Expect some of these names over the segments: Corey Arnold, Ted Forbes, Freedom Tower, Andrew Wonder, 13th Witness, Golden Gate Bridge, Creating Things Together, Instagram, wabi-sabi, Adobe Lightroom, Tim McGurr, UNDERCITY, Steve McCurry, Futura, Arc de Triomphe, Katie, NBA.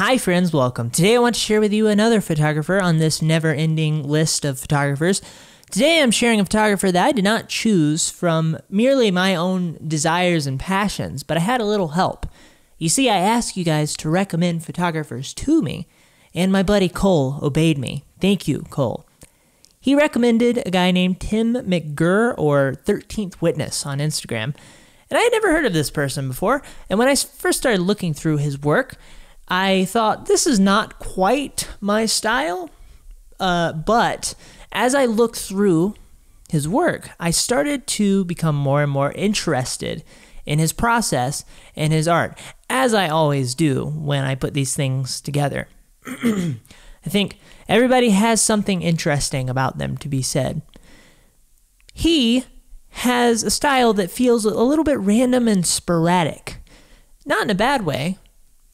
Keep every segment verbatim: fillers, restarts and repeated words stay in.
Hi friends, welcome. Today I want to share with you another photographer on this never-ending list of photographers. Today I'm sharing a photographer that I did not choose from merely my own desires and passions, but I had a little help. You see, I asked you guys to recommend photographers to me, and my buddy Cole obeyed me. Thank you, Cole. He recommended a guy named Tim McGurr, or thirteenth Witness, on Instagram. And I had never heard of this person before, and when I first started looking through his work, I thought, this is not quite my style, uh, but as I looked through his work, I started to become more and more interested in his process and his art, as I always do when I put these things together. I think everybody has something interesting about them to be said. He has a style that feels a little bit random and sporadic, not in a bad way,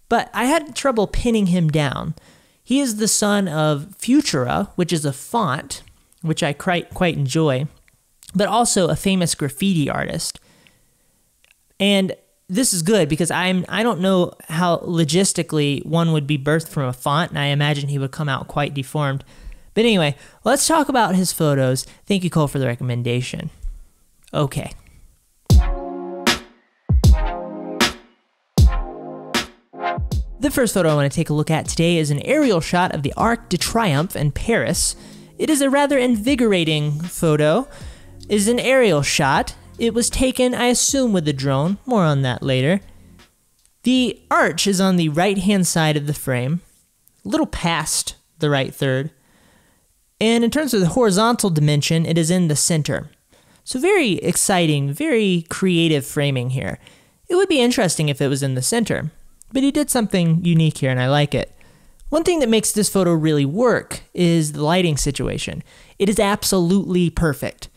but I had trouble pinning him down. He is the son of Futura, which is a font, which I quite, quite enjoy, but also a famous graffiti artist. And this is good because I'm, I don't know how logistically one would be birthed from a font, and I imagine he would come out quite deformed. But anyway, let's talk about his photos. Thank you, Cole, for the recommendation. Okay. The first photo I want to take a look at today is an aerial shot of the Arc de Triomphe in Paris. It is a rather invigorating photo. It is an aerial shot. It was taken, I assume, with a drone. More on that later. The arch is on the right-hand side of the frame, a little past the right third. And in terms of the horizontal dimension, it is in the center. So very exciting, very creative framing here. It would be interesting if it was in the center, but he did something unique here and I like it. One thing that makes this photo really work is the lighting situation. It is absolutely perfect.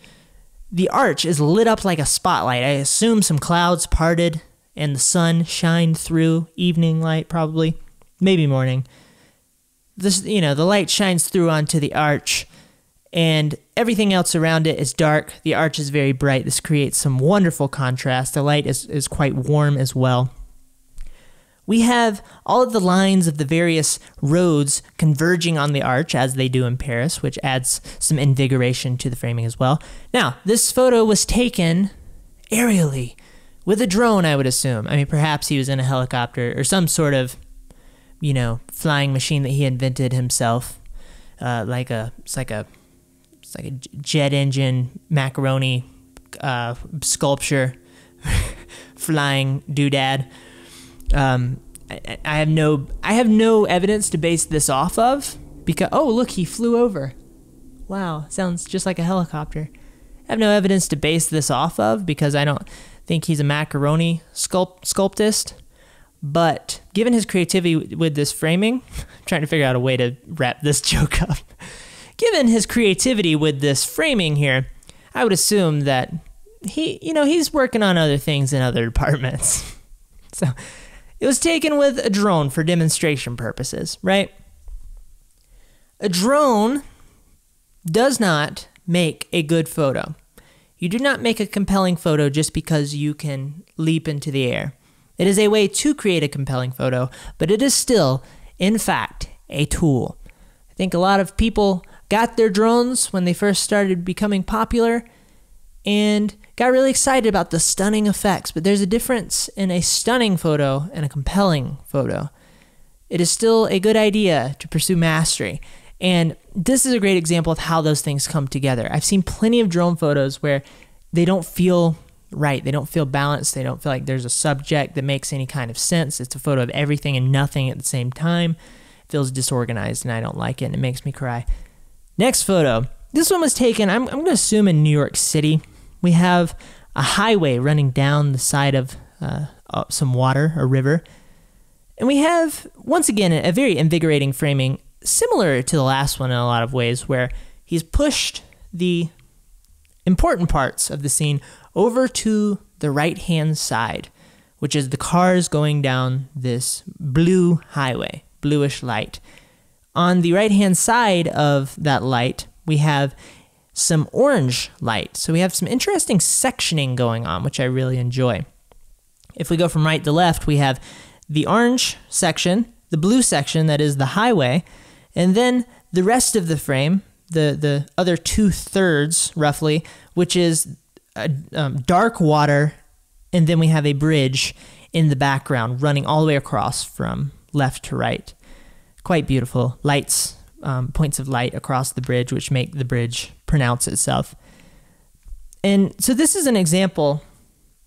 The arch is lit up like a spotlight. I assume some clouds parted and the sun shined through, evening light probably, maybe morning. This, you know, the light shines through onto the arch and everything else around it is dark. The arch is very bright. This creates some wonderful contrast. The light is, is quite warm as well. We have all of the lines of the various roads converging on the arch, as they do in Paris, which adds some invigoration to the framing as well. Now, this photo was taken aerially, with a drone, I would assume. I mean, perhaps he was in a helicopter or some sort of, you know, flying machine that he invented himself, uh, like a, it's like a, it's like a jet engine macaroni uh, sculpture flying doodad. Um, I, I have no, I have no evidence to base this off of because, oh, look, he flew over. Wow. Sounds just like a helicopter. I have no evidence to base this off of because I don't think he's a macaroni sculpt, sculptist, but given his creativity with this framing, I'm trying to figure out a way to wrap this joke up. Given his creativity with this framing here, I would assume that he, you know, he's working on other things in other departments. So it was taken with a drone for demonstration purposes, right? A drone does not make a good photo. You do not make a compelling photo just because you can leap into the air. It is a way to create a compelling photo, but it is still, in fact, a tool. I think a lot of people got their drones when they first started becoming popular and got really excited about the stunning effects, but there's a difference in a stunning photo and a compelling photo. It is still a good idea to pursue mastery, and this is a great example of how those things come together. I've seen plenty of drone photos where they don't feel right, they don't feel balanced, they don't feel like there's a subject that makes any kind of sense. It's a photo of everything and nothing at the same time. It feels disorganized, and I don't like it, and it makes me cry. Next photo. This one was taken, I'm, I'm going to assume, in New York City. We have a highway running down the side of uh, some water, a river. And we have, once again, a very invigorating framing, similar to the last one in a lot of ways, where he's pushed the important parts of the scene over to the right-hand side, which is the cars going down this blue highway, bluish light. On the right-hand side of that light, we have some orange light. So we have some interesting sectioning going on, which I really enjoy. If we go from right to left, we have the orange section the blue section that is the highway, and then the rest of the frame, the, the other two-thirds roughly, which is a, um, dark water, and then we have a bridge in the background running all the way across from left to right. Quite beautiful. Lights, um, points of light across the bridge, which make the bridge pronounce itself. And so this is an example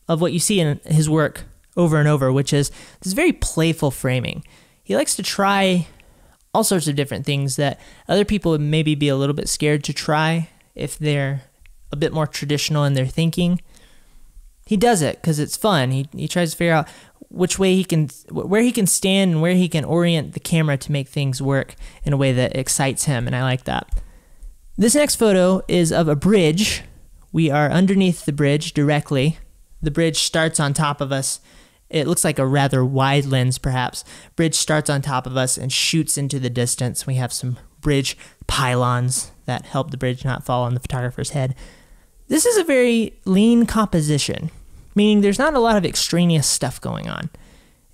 of what you see in his work over and over, which is this very playful framing. He likes to try all sorts of different things that other people would maybe be a little bit scared to try if they're a bit more traditional in their thinking. He does it because it's fun. He, he tries to figure out which way he can, where he can stand and where he can orient the camera to make things work in a way that excites him, and I like that. This next photo is of a bridge. We are underneath the bridge directly. The bridge starts on top of us. It looks like a rather wide lens, perhaps. Bridge starts on top of us and shoots into the distance. We have some bridge pylons that help the bridge not fall on the photographer's head. This is a very lean composition, meaning there's not a lot of extraneous stuff going on.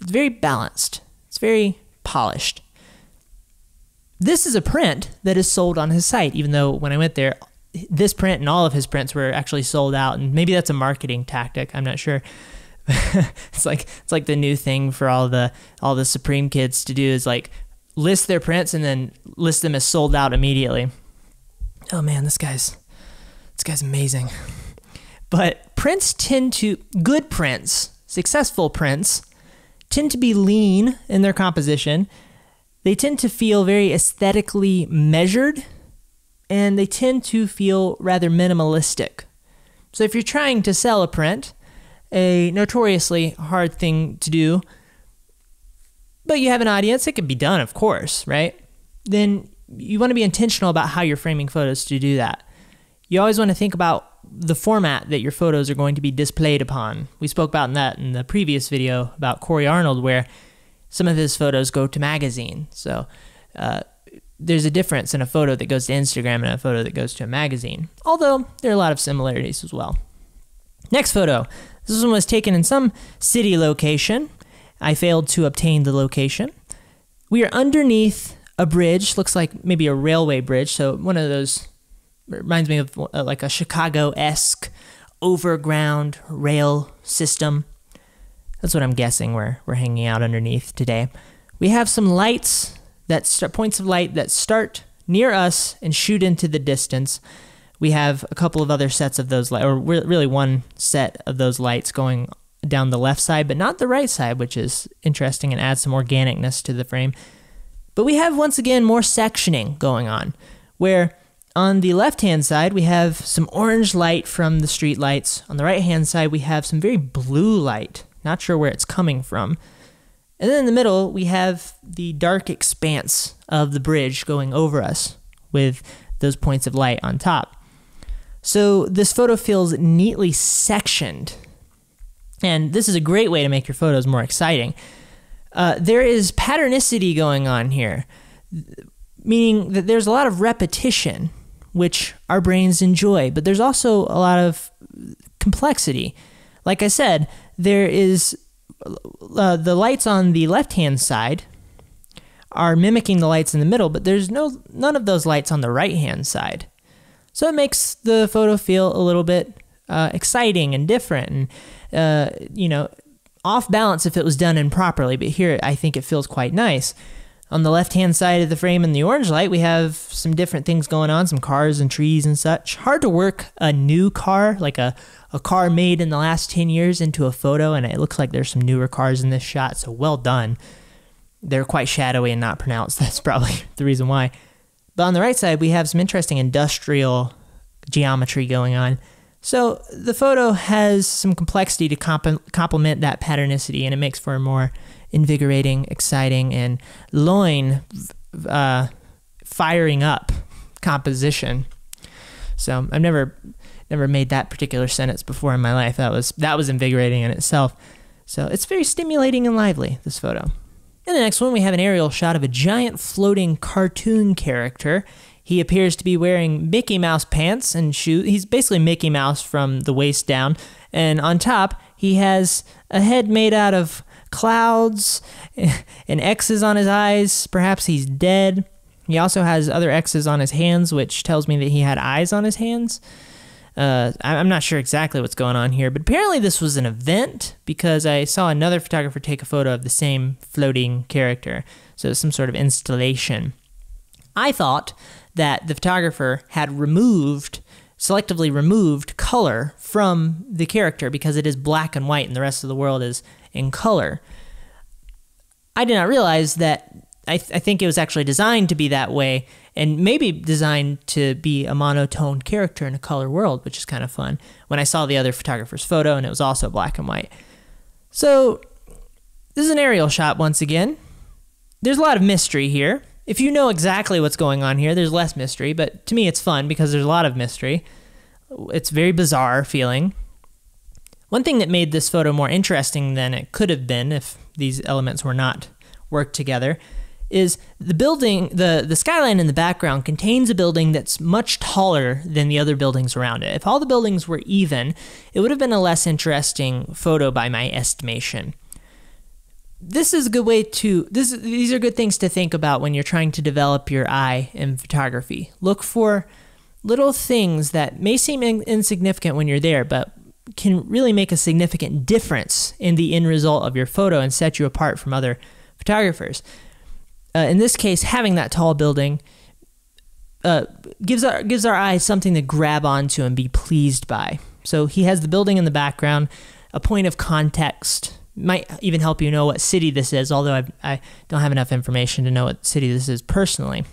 It's very balanced. It's very polished. This is a print that is sold on his site, even though when I went there, this print and all of his prints were actually sold out, and maybe that's a marketing tactic. I'm not sure. It's like it's like the new thing for all the all the Supreme kids to do is like list their prints and then list them as sold out immediately. Oh man, this guy's this guy's amazing. But prints tend to good prints, successful prints tend to be lean in their composition. They tend to feel very aesthetically measured, and they tend to feel rather minimalistic. So if you're trying to sell a print, a notoriously hard thing to do, but you have an audience, it can be done, of course, right? Then you want to be intentional about how you're framing photos to do that. You always want to think about the format that your photos are going to be displayed upon. We spoke about that in the previous video about Corey Arnold, where some of his photos go to magazine. So uh, there's a difference in a photo that goes to Instagram and a photo that goes to a magazine, although there are a lot of similarities as well. Next photo. This one was taken in some city location. I failed to obtain the location. We are underneath a bridge, looks like maybe a railway bridge. So one of those reminds me of like a Chicago-esque overground rail system. That's what I'm guessing we're, we're hanging out underneath today. We have some lights, that start, points of light that start near us and shoot into the distance. We have a couple of other sets of those lights, or really one set of those lights going down the left side, but not the right side, which is interesting and adds some organicness to the frame. But we have, once again, more sectioning going on, where on the left-hand side, we have some orange light from the street lights. On the right-hand side, we have some very blue light. Not sure where it's coming from. And then in the middle, we have the dark expanse of the bridge going over us with those points of light on top. So this photo feels neatly sectioned, and this is a great way to make your photos more exciting. Uh, there is patternicity going on here, meaning that there's a lot of repetition, which our brains enjoy, but there's also a lot of complexity. Like I said, there is uh, the lights on the left-hand side are mimicking the lights in the middle, but there's no none of those lights on the right-hand side. So it makes the photo feel a little bit uh, exciting and different and, uh, you know, off balance if it was done improperly. But here, I think it feels quite nice. On the left-hand side of the frame in the orange light, we have some different things going on, some cars and trees and such. Hard to work a new car, like a, a car made in the last ten years into a photo, and it looks like there's some newer cars in this shot, so well done. They're quite shadowy and not pronounced. That's probably the reason why. But on the right side, we have some interesting industrial geometry going on. So the photo has some complexity to comp complement that patternicity, and it makes for a more invigorating, exciting, and loin uh, firing up composition. So I've never never made that particular sentence before in my life. That was that was invigorating in itself. So it's very stimulating and lively, this photo. In the next one, we have an aerial shot of a giant floating cartoon character. He appears to be wearing Mickey Mouse pants and shoes. He's basically Mickey Mouse from the waist down. And on top, he has a head made out of clouds and X's on his eyes. Perhaps he's dead. He also has other X's on his hands, which tells me that he had eyes on his hands. Uh, I'm not sure exactly what's going on here, but apparently this was an event because I saw another photographer take a photo of the same floating character. So it's some sort of installation. I thought that the photographer had removed, selectively removed color from the character because it is black and white and the rest of the world is in color. I did not realize that. I, th I think it was actually designed to be that way and maybe designed to be a monotone character in a color world, which is kind of fun when I saw the other photographer's photo and it was also black and white. So this is an aerial shot once again. There's a lot of mystery here. If you know exactly what's going on here, there's less mystery, but to me it's fun because there's a lot of mystery. It's very bizarre feeling. One thing that made this photo more interesting than it could have been if these elements were not worked together is the building, the, the skyline in the background contains a building that's much taller than the other buildings around it. If all the buildings were even, it would have been a less interesting photo by my estimation. This is a good way to, this, these are good things to think about when you're trying to develop your eye in photography. Look for little things that may seem in, insignificant when you're there, but can really make a significant difference in the end result of your photo and set you apart from other photographers. Uh, in this case, having that tall building uh, gives our gives our eyes something to grab onto and be pleased by. So he has the building in the background, a point of context. Might even help you know what city this is, although I, I don't have enough information to know what city this is personally.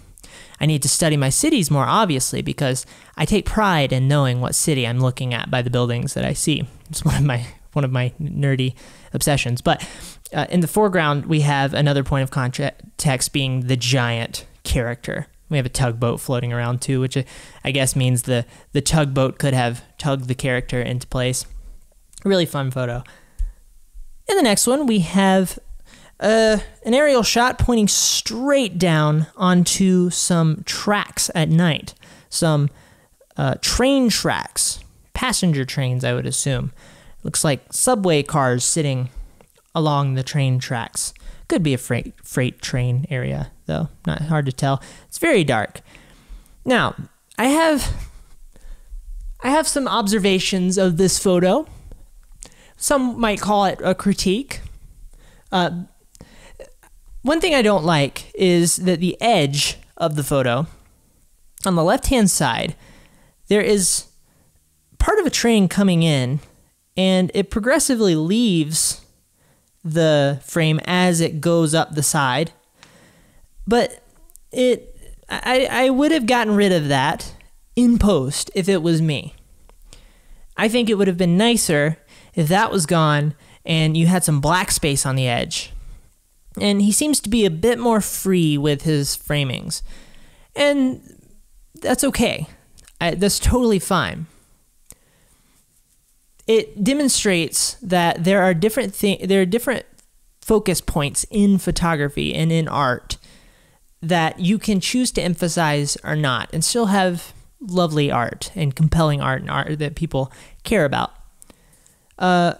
I need to study my cities more, obviously, because I take pride in knowing what city I'm looking at by the buildings that I see. It's one of my one of my nerdy obsessions. But uh, in the foreground, we have another point of context being the giant character. We have a tugboat floating around too, which I guess means the, the tugboat could have tugged the character into place. Really fun photo. In the next one, we have uh, an aerial shot pointing straight down onto some tracks at night. Some uh, train tracks, passenger trains, I would assume. Looks like subway cars sitting along the train tracks. Could be a freight, freight train area, though. Not hard to tell. It's very dark. Now, I have, I have some observations of this photo. Some might call it a critique. Uh, one thing I don't like is that the edge of the photo, on the left-hand side, there is part of a train coming in, and it progressively leaves the frame as it goes up the side. But it, I, I would have gotten rid of that in post if it was me. I think it would have been nicer if that was gone and you had some black space on the edge. And he seems to be a bit more free with his framings. And that's okay. I, that's totally fine. It demonstrates that there are different thing, there are different focus points in photography and in art that you can choose to emphasize or not and still have lovely art and compelling art and art that people care about. Uh,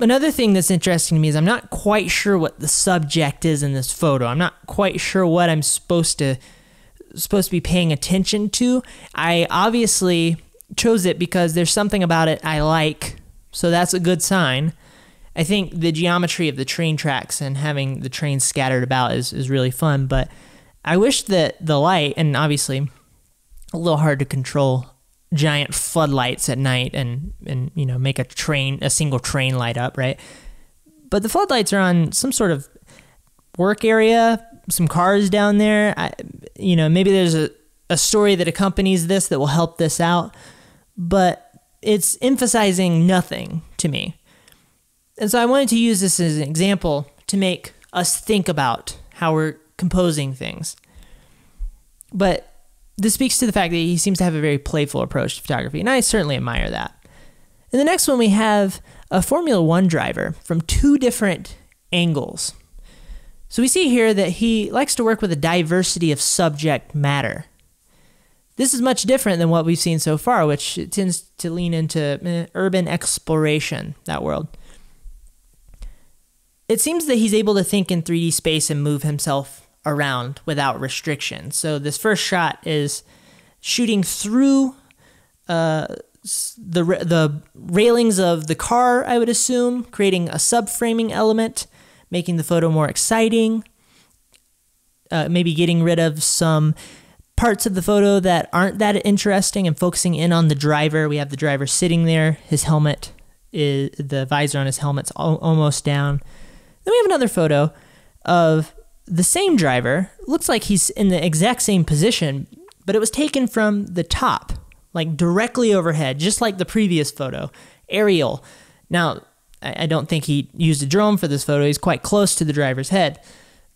another thing that's interesting to me is I'm not quite sure what the subject is in this photo. I'm not quite sure what I'm supposed to, supposed to be paying attention to. I obviously chose it because there's something about it I like, so that's a good sign. I think the geometry of the train tracks and having the trains scattered about is, is really fun, but I wish that the light, and obviously a little hard to control giant floodlights at night and, and you know, make a train, a single train light up, right? But the floodlights are on some sort of work area, some cars down there. I, you know, maybe there's a, a story that accompanies this that will help this out. But it's emphasizing nothing to me. And so I wanted to use this as an example to make us think about how we're composing things. But this speaks to the fact that he seems to have a very playful approach to photography, and I certainly admire that. In the next one, we have a Formula One driver from two different angles. So we see here that he likes to work with a diversity of subject matter. This is much different than what we've seen so far, which tends to lean into urban exploration, that world. It seems that he's able to think in three D space and move himself around without restriction. So this first shot is shooting through uh, the, the railings of the car, I would assume, creating a subframing element, making the photo more exciting, uh, maybe getting rid of some parts of the photo that aren't that interesting and focusing in on the driver. We have the driver sitting there. His helmet is, the visor on his helmet's al almost down. Then we have another photo of the same driver. Looks like he's in the exact same position, but it was taken from the top, like directly overhead, just like the previous photo, aerial. Now, I don't think he used a drone for this photo. He's quite close to the driver's head,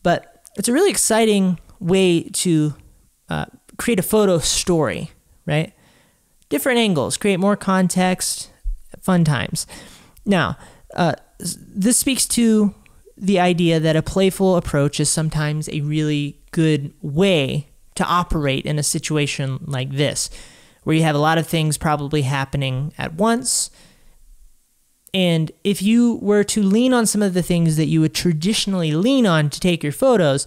but it's a really exciting way to uh, create a photo story, right? Different angles, create more context, fun times. Now, uh, this speaks to the idea that a playful approach is sometimes a really good way to operate in a situation like this, where you have a lot of things probably happening at once. And if you were to lean on some of the things that you would traditionally lean on to take your photos,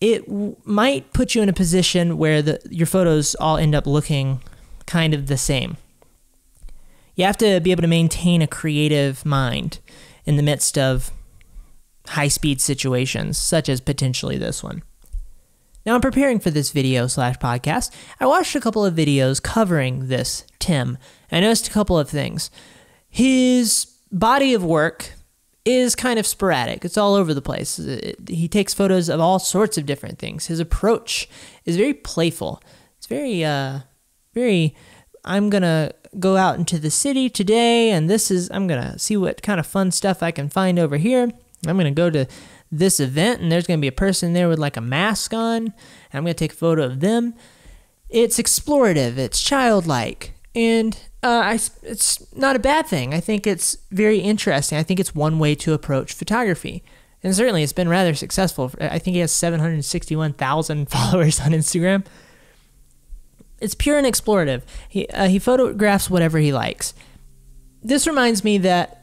it w might put you in a position where the, your photos all end up looking kind of the same. You have to be able to maintain a creative mind in the midst of high-speed situations, such as potentially this one. Now, in preparing for this video slash podcast, I watched a couple of videos covering this Tim, and I noticed a couple of things. His body of work is kind of sporadic. It's all over the place. It, he takes photos of all sorts of different things. His approach is very playful. It's very, uh, very, I'm going to go out into the city today, and this is, I'm going to see what kind of fun stuff I can find over here. I'm going to go to this event, and there's going to be a person there with like a mask on, and I'm going to take a photo of them. It's explorative. It's childlike. And uh, I, it's not a bad thing. I think it's very interesting. I think it's one way to approach photography. And certainly it's been rather successful. I think he has seven hundred sixty-one thousand followers on Instagram. It's pure and explorative. He, uh, he photographs whatever he likes. This reminds me that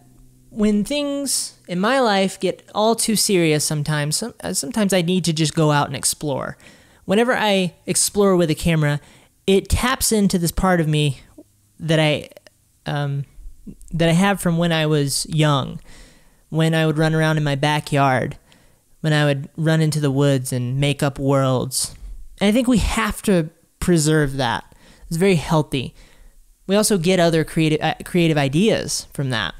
when things in my life get all too serious sometimes, sometimes I need to just go out and explore. Whenever I explore with a camera, it taps into this part of me that I um, that I have from when I was young, when I would run around in my backyard, when I would run into the woods and make up worlds. And I think we have to preserve that. It's very healthy. We also get other creative, uh, creative ideas from that.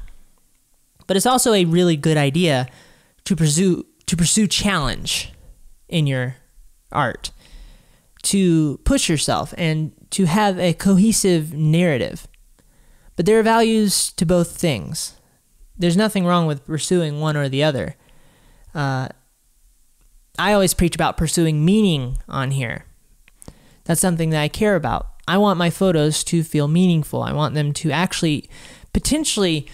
But it's also a really good idea to pursue to pursue challenge in your art, to push yourself, and to have a cohesive narrative. But there are values to both things. There's nothing wrong with pursuing one or the other. Uh, I always preach about pursuing meaning on here. That's something that I care about. I want my photos to feel meaningful. I want them to actually potentially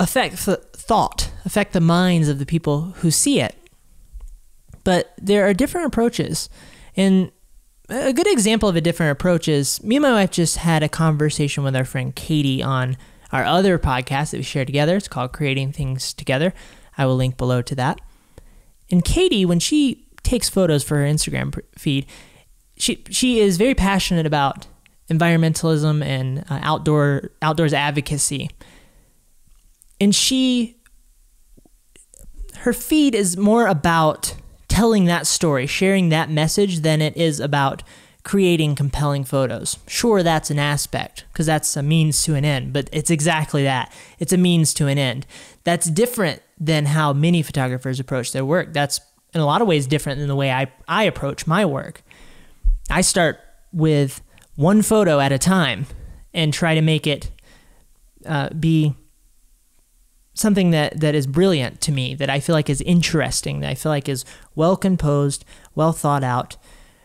affect th- thought, affect the minds of the people who see it. But there are different approaches. And a good example of a different approach is, me and my wife just had a conversation with our friend Katie on our other podcast that we share together. It's called Creating Things Together. I will link below to that. And Katie, when she takes photos for her Instagram feed, she, she is very passionate about environmentalism and uh, outdoor outdoors advocacy. And she, her feed is more about telling that story, sharing that message, than it is about creating compelling photos. Sure, that's an aspect, because that's a means to an end, but it's exactly that. It's a means to an end. That's different than how many photographers approach their work. That's, in a lot of ways, different than the way I, I approach my work. I start with one photo at a time and try to make it uh, be something that, that is brilliant to me, that I feel like is interesting, that I feel like is well composed, well thought out,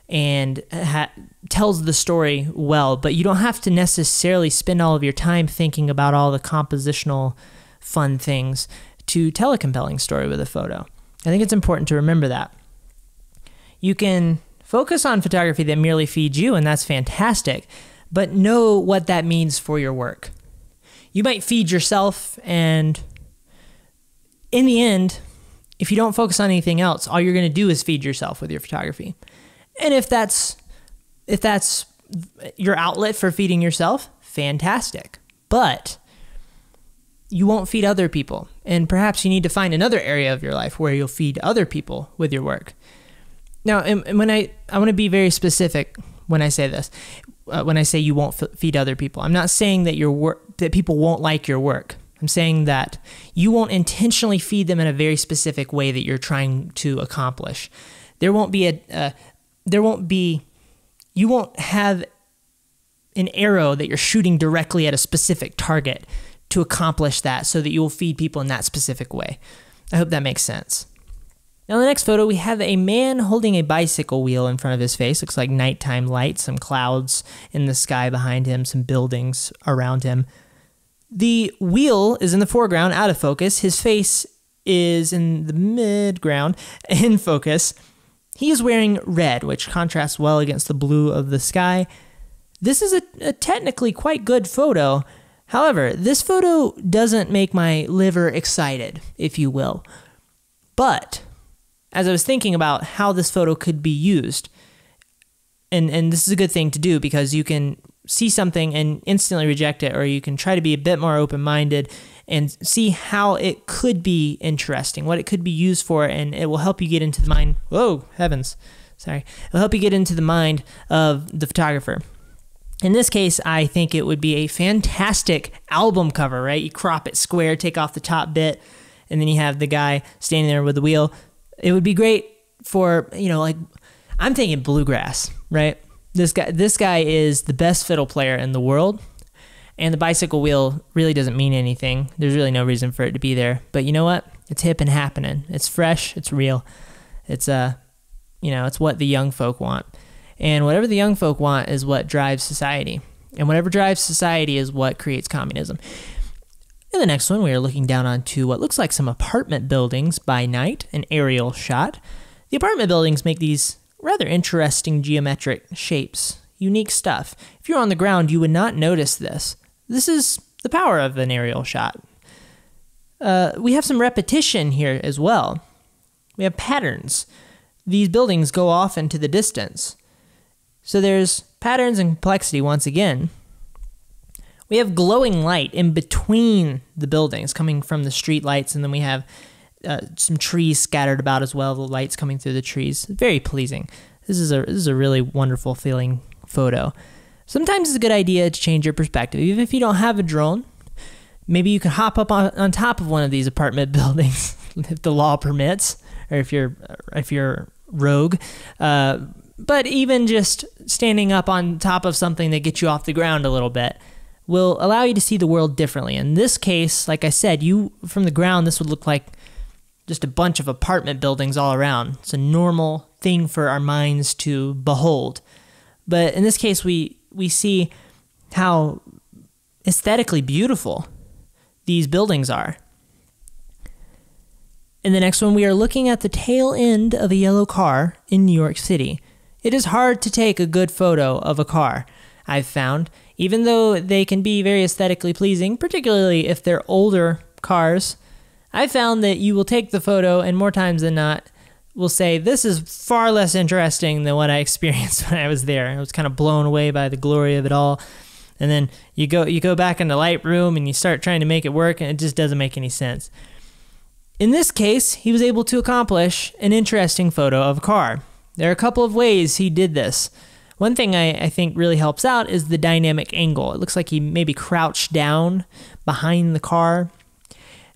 and ha tells the story well. But you don't have to necessarily spend all of your time thinking about all the compositional fun things to tell a compelling story with a photo. I think it's important to remember that. You can focus on photography that merely feeds you, and that's fantastic, but know what that means for your work. You might feed yourself and in the end, if you don't focus on anything else, all you're going to do is feed yourself with your photography. And if that's, if that's your outlet for feeding yourself, fantastic. But you won't feed other people. And perhaps you need to find another area of your life where you'll feed other people with your work. Now, and, and when I, I want to be very specific when I say this, uh, when I say you won't f feed other people, I'm not saying that your work, that people won't like your work. I'm saying that you won't intentionally feed them in a very specific way that you're trying to accomplish. There won't be a, uh, there won't be, you won't have an arrow that you're shooting directly at a specific target to accomplish that, so that you will feed people in that specific way. I hope that makes sense. Now, in the next photo, we have a man holding a bicycle wheel in front of his face. Looks like nighttime light, some clouds in the sky behind him, some buildings around him. The wheel is in the foreground, out of focus. His face is in the mid-ground, in focus. He is wearing red, which contrasts well against the blue of the sky. This is a, a technically quite good photo. However, this photo doesn't make my liver excited, if you will. But as I was thinking about how this photo could be used, and, and this is a good thing to do, because you can see something and instantly reject it, or you can try to be a bit more open-minded and see how it could be interesting, what it could be used for, and it will help you get into the mind, whoa, heavens, sorry, it'll help you get into the mind of the photographer. In this case, I think it would be a fantastic album cover, right? You crop it square, take off the top bit, and then you have the guy standing there with the wheel. It would be great for, you know, like, I'm thinking bluegrass, right? This guy, this guy is the best fiddle player in the world, and the bicycle wheel really doesn't mean anything. There's really no reason for it to be there, but you know what? It's hip and happening. It's fresh. It's real. It's uh, you know, it's what the young folk want, and whatever the young folk want is what drives society, and whatever drives society is what creates communism. In the next one, we are looking down onto what looks like some apartment buildings by night, an aerial shot. The apartment buildings make these rather interesting geometric shapes, unique stuff. If you're on the ground, you would not notice this. This is the power of an aerial shot. Uh, we have some repetition here as well. We have patterns. These buildings go off into the distance. So there's patterns and complexity once again. We have glowing light in between the buildings coming from the street lights, and then we have uh, some trees scattered about as well, the lights coming through the trees. Very pleasing. This is a this is a really wonderful feeling photo. Sometimes it's a good idea to change your perspective. Even if you don't have a drone, maybe you can hop up on, on top of one of these apartment buildings if the law permits, or if you're if you're rogue. Uh, but even just standing up on top of something that gets you off the ground a little bit will allow you to see the world differently. In this case, like I said, you from the ground, this would look like just a bunch of apartment buildings all around. It's a normal thing for our minds to behold. But in this case, we, we see how aesthetically beautiful these buildings are. In the next one, we are looking at the tail end of a yellow car in New York City. It is hard to take a good photo of a car, I've found, even though they can be very aesthetically pleasing, particularly if they're older cars. I found that you will take the photo and more times than not will say, this is far less interesting than what I experienced when I was there. I was kind of blown away by the glory of it all. And then you go, you go back into Lightroom and you start trying to make it work, and it just doesn't make any sense. In this case, he was able to accomplish an interesting photo of a car. There are a couple of ways he did this. One thing I, I think really helps out is the dynamic angle. It looks like he maybe crouched down behind the car.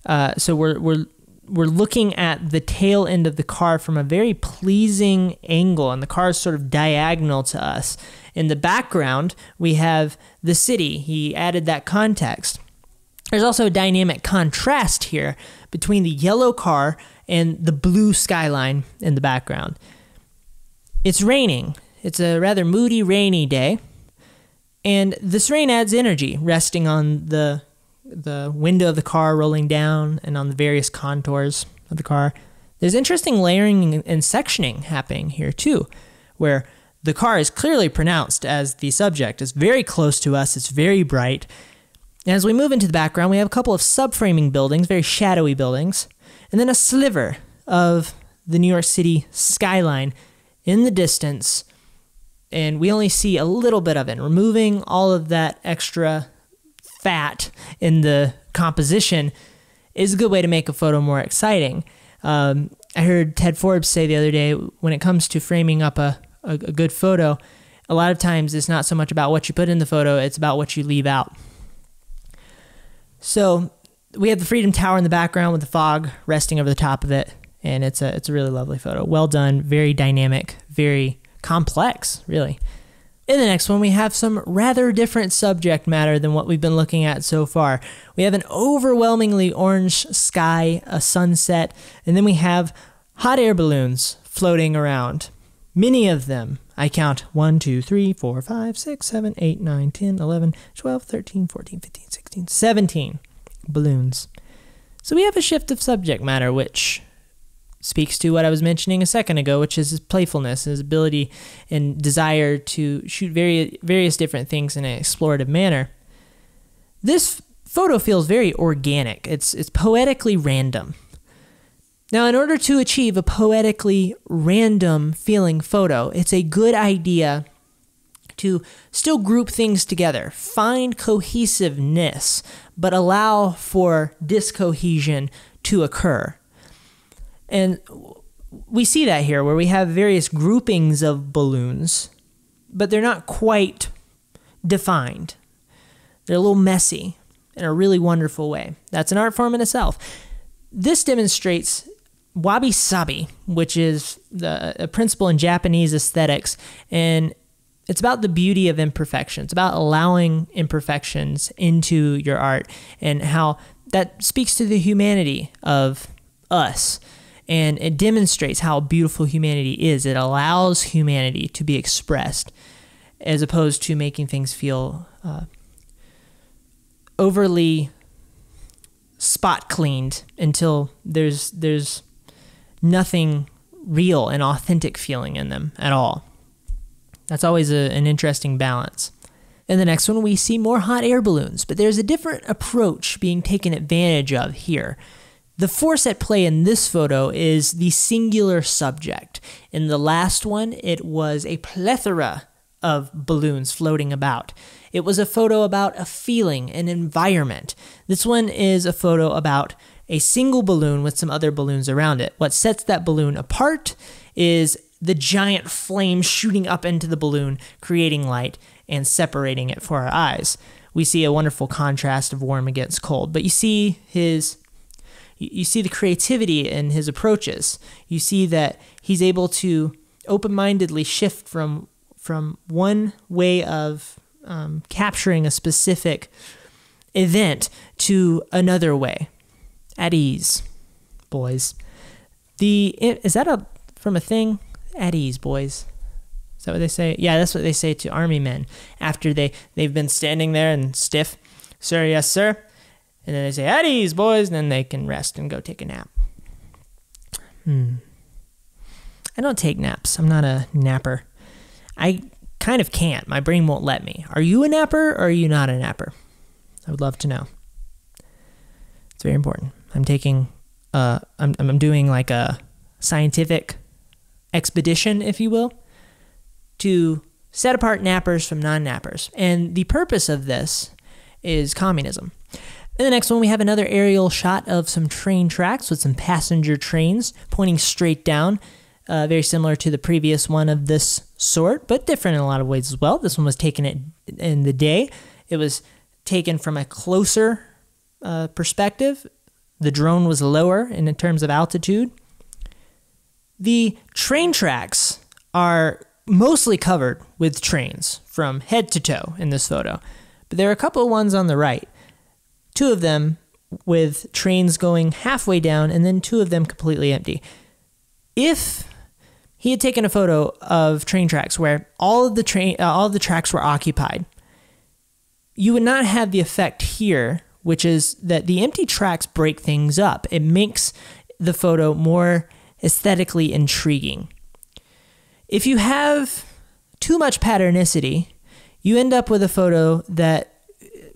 Uh, so we're, we're, we're looking at the tail end of the car from a very pleasing angle, and the car is sort of diagonal to us. In the background, we have the city. He added that context. There's also a dynamic contrast here between the yellow car and the blue skyline in the background. It's raining. It's a rather moody, rainy day, and this rain adds energy, resting on the, the window of the car, rolling down, and on the various contours of the car. There's interesting layering and sectioning happening here, too, where the car is clearly pronounced as the subject. It's very close to us. It's very bright. And as we move into the background, we have a couple of subframing buildings, very shadowy buildings, and then a sliver of the New York City skyline in the distance, and we only see a little bit of it. Removing all of that extra fat in the composition is a good way to make a photo more exciting. Um, I heard Ted Forbes say the other day, when it comes to framing up a, a, a good photo, a lot of times it's not so much about what you put in the photo, it's about what you leave out. So we have the Freedom Tower in the background with the fog resting over the top of it, and it's a, it's a really lovely photo. Well done, very dynamic, very complex, really. In the next one, we have some rather different subject matter than what we've been looking at so far. We have an overwhelmingly orange sky, a sunset, and then we have hot air balloons floating around. Many of them. I count one, two, three, four, five, six, seven, eight, nine, ten, eleven, twelve, thirteen, fourteen, fifteen, sixteen, seventeen balloons. So we have a shift of subject matter, which speaks to what I was mentioning a second ago, which is his playfulness, his ability and desire to shoot very, various different things in an explorative manner. This photo feels very organic. It's, it's poetically random. Now, in order to achieve a poetically random feeling photo, it's a good idea to still group things together, find cohesiveness, but allow for discohesion to occur. And we see that here, where we have various groupings of balloons, but they're not quite defined. They're a little messy in a really wonderful way. That's an art form in itself. This demonstrates wabi-sabi, which is the, a principle in Japanese aesthetics, and it's about the beauty of imperfection. It's about allowing imperfections into your art and how that speaks to the humanity of us. And it demonstrates how beautiful humanity is. It allows humanity to be expressed as opposed to making things feel uh, overly spot cleaned until there's, there's nothing real and authentic feeling in them at all. That's always a, an interesting balance. In the next one, we see more hot air balloons, but there's a different approach being taken advantage of here. The force at play in this photo is the singular subject. In the last one, it was a plethora of balloons floating about. It was a photo about a feeling, an environment. This one is a photo about a single balloon with some other balloons around it. What sets that balloon apart is the giant flame shooting up into the balloon, creating light and separating it for our eyes. We see a wonderful contrast of warm against cold, but you see his... You see the creativity in his approaches. You see that he's able to open-mindedly shift from from one way of um, capturing a specific event to another way. At ease, boys. The is that a from a thing? At ease, boys. Is that what they say? Yeah, that's what they say to army men after they they've been standing there and stiff. Sir, yes, sir. And then they say, at ease, boys, and then they can rest and go take a nap. Hmm. I don't take naps. I'm not a napper. I kind of can't. My brain won't let me. Are you a napper or are you not a napper? I would love to know. It's very important. I'm taking, uh, I'm, I'm doing like a scientific expedition, if you will, to set apart nappers from non-nappers. And the purpose of this is communism. In the next one, we have another aerial shot of some train tracks with some passenger trains pointing straight down, uh, very similar to the previous one of this sort, but different in a lot of ways as well. This one was taken at, in the day. It was taken from a closer uh, perspective. The drone was lower in terms of altitude. The train tracks are mostly covered with trains from head to toe in this photo, but there are a couple of ones on the right. Two of them with trains going halfway down and then two of them completely empty. If he had taken a photo of train tracks where all of the train, uh, all of the tracks were occupied, you would not have the effect here, which is that the empty tracks break things up. It makes the photo more aesthetically intriguing. If you have too much patternicity, you end up with a photo that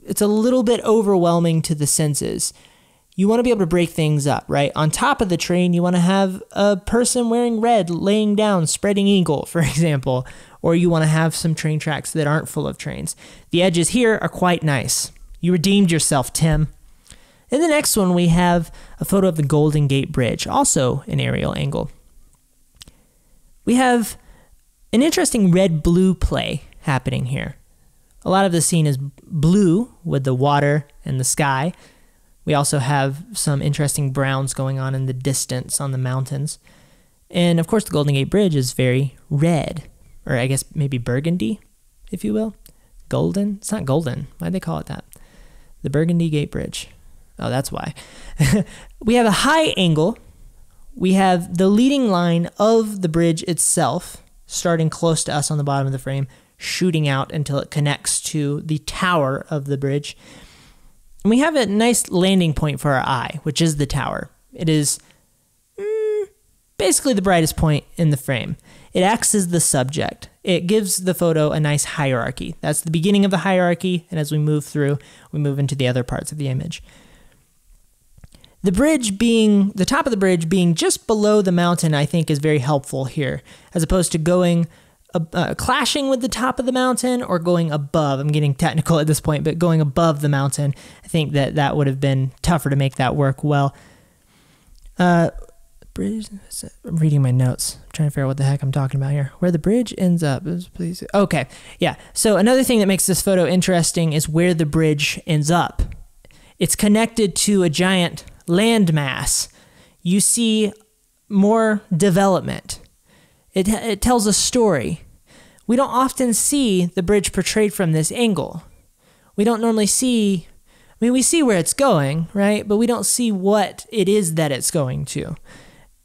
it's a little bit overwhelming to the senses. you want to be able to break things up, right? On top of the train, you want to have a person wearing red laying down, spreading eagle, for example, or you want to have some train tracks that aren't full of trains. The edges here are quite nice. You redeemed yourself, Tim. In the next one, we have a photo of the Golden Gate Bridge, also an aerial angle. We have an interesting red-blue play happening here. A lot of the scene is blue with the water and the sky. We also have some interesting browns going on in the distance on the mountains. And of course, the Golden Gate Bridge is very red, or I guess maybe burgundy, if you will. Golden? It's not golden. Why'd they call it that? The Burgundy Gate Bridge. Oh, that's why. We have a high angle. We have the leading line of the bridge itself, starting close to us on the bottom of the frame, shooting out until it connects to the tower of the bridge. And we have a nice landing point for our eye, which is the tower. It is mm, basically the brightest point in the frame. It acts as the subject. It gives the photo a nice hierarchy. That's the beginning of the hierarchy, and as we move through, we move into the other parts of the image. The bridge being, the top of the bridge being just below the mountain, I think is very helpful here, as opposed to going, uh, uh, clashing with the top of the mountain or going above. I'm getting technical at this point, but going above the mountain, I think that that would have been tougher to make that work well. Uh, bridge, I'm reading my notes, I'm trying to figure out what the heck I'm talking about here. Where the bridge ends up, please. Okay, yeah. So another thing that makes this photo interesting is where the bridge ends up. It's connected to a giant landmass. You see more development. It, it tells a story. We don't often see the bridge portrayed from this angle. We don't normally see, I mean, we see where it's going, right? But we don't see what it is that it's going to.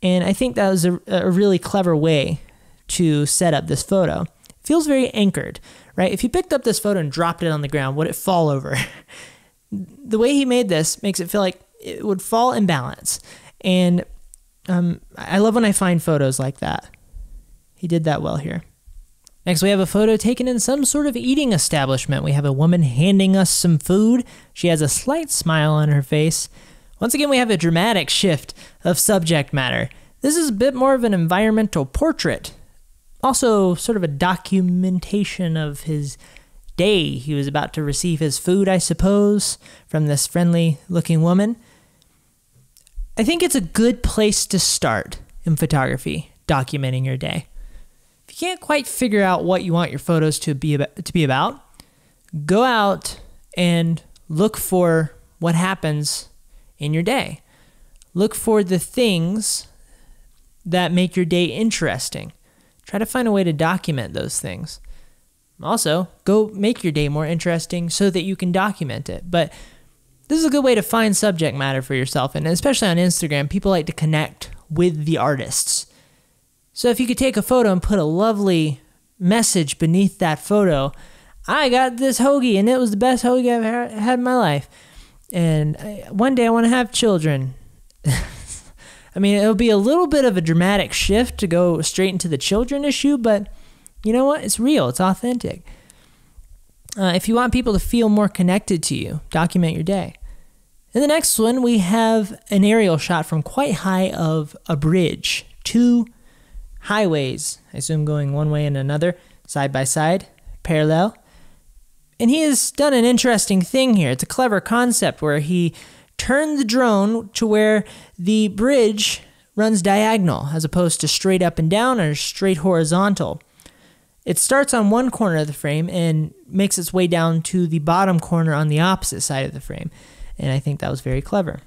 And I think that was a, a really clever way to set up this photo. It feels very anchored, right? If you picked up this photo and dropped it on the ground, would it fall over? The way he made this makes it feel like it would fall in balance. And um, I love when I find photos like that. He did that well here. Next, we have a photo taken in some sort of eating establishment. We have a woman handing us some food. She has a slight smile on her face. Once again, we have a dramatic shift of subject matter. This is a bit more of an environmental portrait. Also sort of a documentation of his day. He was about to receive his food, I suppose, from this friendly looking woman. I think it's a good place to start in photography, documenting your day. If you can't quite figure out what you want your photos to be about, to be about, go out and look for what happens in your day. Look for the things that make your day interesting. Try to find a way to document those things. Also, go make your day more interesting so that you can document it. But this is a good way to find subject matter for yourself, and especially on Instagram, people like to connect with the artists. So if you could take a photo and put a lovely message beneath that photo, I got this hoagie, and it was the best hoagie I've ever had in my life. And I, one day I want to have children. I mean, it'll be a little bit of a dramatic shift to go straight into the children issue, but you know what? It's real. It's authentic. Uh, if you want people to feel more connected to you, document your day. In the next one, we have an aerial shot from quite high of a bridge. Two highways, I assume going one way and another, side by side, parallel. And he has done an interesting thing here. It's a clever concept where he turned the drone to where the bridge runs diagonal as opposed to straight up and down or straight horizontal. It starts on one corner of the frame and makes its way down to the bottom corner on the opposite side of the frame. And I think that was very clever.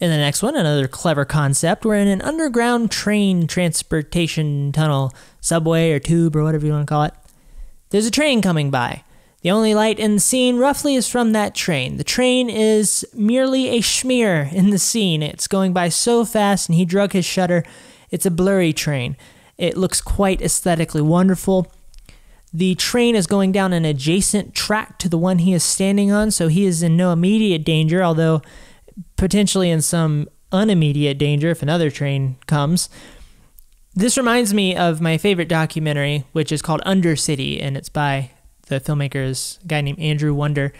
In the next one, another clever concept. We're in an underground train transportation tunnel, subway or tube or whatever you want to call it. There's a train coming by. The only light in the scene roughly is from that train. The train is merely a schmear in the scene. It's going by so fast and he drug his shutter. It's a blurry train. It looks quite aesthetically wonderful. The train is going down an adjacent track to the one he is standing on, so he is in no immediate danger, although potentially in some unimmediate danger if another train comes. This reminds me of my favorite documentary, which is called Undercity, and it's by the filmmaker's guy named Andrew Wonder.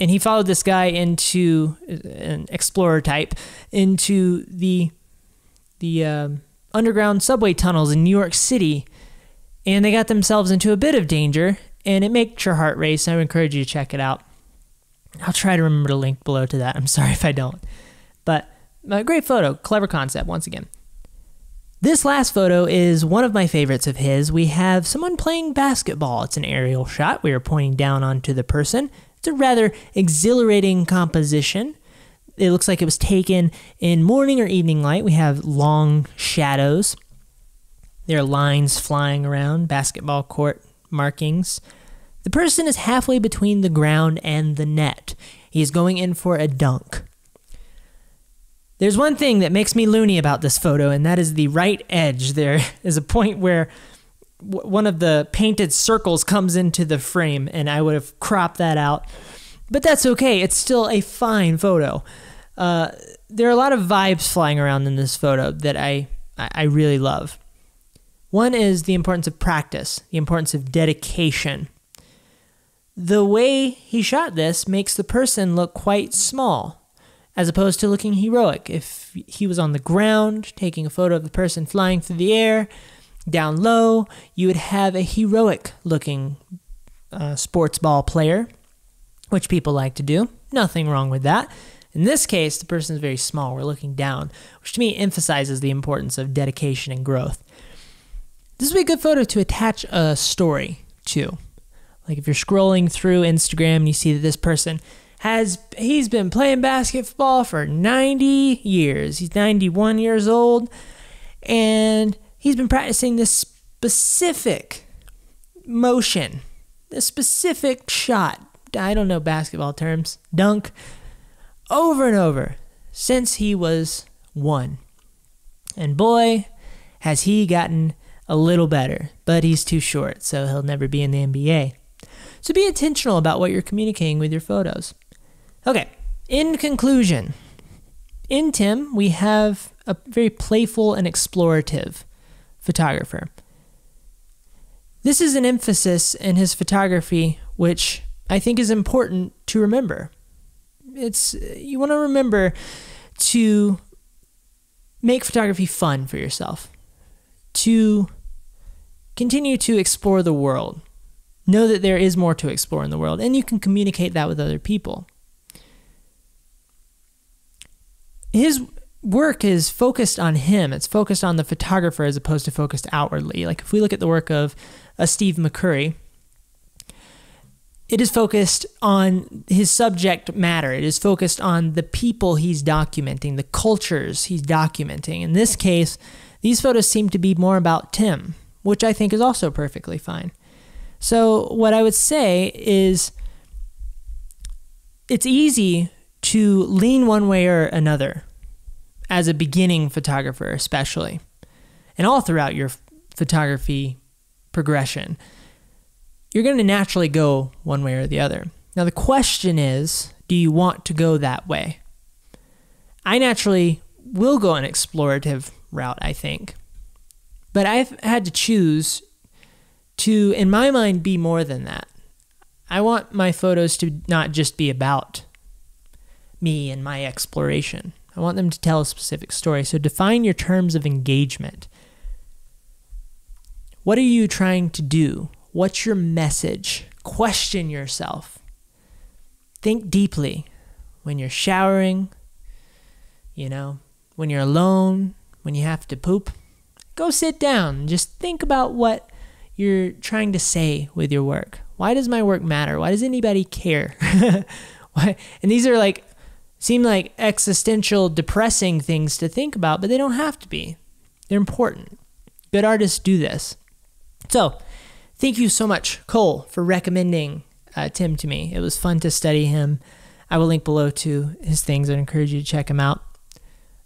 And he followed this guy into an explorer type into the the um, underground subway tunnels in New York City, and they got themselves into a bit of danger. And it makes your heart race. I would encourage you to check it out. I'll try to remember to link below to that. I'm sorry if I don't. But a great photo, clever concept once again. This last photo is one of my favorites of his. We have someone playing basketball. It's an aerial shot. We are pointing down onto the person. It's a rather exhilarating composition. It looks like it was taken in morning or evening light. We have long shadows. There are lines flying around, basketball court markings. The person is halfway between the ground and the net. He is going in for a dunk. There's one thing that makes me loony about this photo, and that is the right edge. There is a point where w one of the painted circles comes into the frame, and I would have cropped that out. But that's okay. It's still a fine photo. Uh, there are a lot of vibes flying around in this photo that I, I really love. One is the importance of practice, the importance of dedication. The way he shot this makes the person look quite small, as opposed to looking heroic. If he was on the ground, taking a photo of the person flying through the air, down low, you would have a heroic-looking uh, sports ball player, which people like to do. Nothing wrong with that. In this case, the person is very small. We're looking down, which to me emphasizes the importance of dedication and growth. This would be a good photo to attach a story to. Like if you're scrolling through Instagram and you see that this person has, he's been playing basketball for ninety years. He's ninety-one years old, and he's been practicing this specific motion, this specific shot, I don't know basketball terms, dunk, over and over since he was one. And boy, has he gotten a little better, but he's too short, so he'll never be in the N B A. So be intentional about what you're communicating with your photos. Okay, in conclusion, in Tim, we have a very playful and explorative photographer. This is an emphasis in his photography, which I think is important to remember. It's, you want to remember to make photography fun for yourself, to continue to explore the world. Know that there is more to explore in the world, and you can communicate that with other people. His work is focused on him. It's focused on the photographer as opposed to focused outwardly. Like if we look at the work of uh, Steve McCurry, it is focused on his subject matter. It is focused on the people he's documenting, the cultures he's documenting. In this case, these photos seem to be more about Tim, which I think is also perfectly fine. So what I would say is it's easy to lean one way or another as a beginning photographer, especially, and all throughout your photography progression, you're going to naturally go one way or the other. Now, the question is, do you want to go that way? I naturally will go an explorative route, I think, but I've had to choose to, in my mind, be more than that. I want my photos to not just be about me and my exploration. I want them to tell a specific story. So define your terms of engagement. What are you trying to do? What's your message? Question yourself. Think deeply when you're showering, you know, when you're alone, when you have to poop. Go sit down and just think about what you're trying to say with your work. Why does my work matter? Why does anybody care? Why? And these are like, seem like existential, depressing things to think about, but they don't have to be. They're important. Good artists do this. So thank you so much, Cole, for recommending uh, Tim to me. It was fun to study him. I will link below to his things. I'd encourage you to check him out.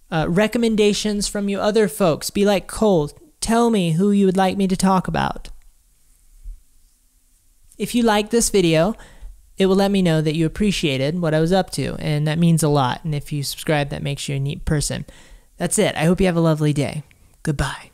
Uh, recommendations from you other folks. Be like Cole. Tell me who you would like me to talk about. If you like this video, it will let me know that you appreciated what I was up to, and that means a lot. And if you subscribe, that makes you a neat person. That's it. I hope you have a lovely day. Goodbye.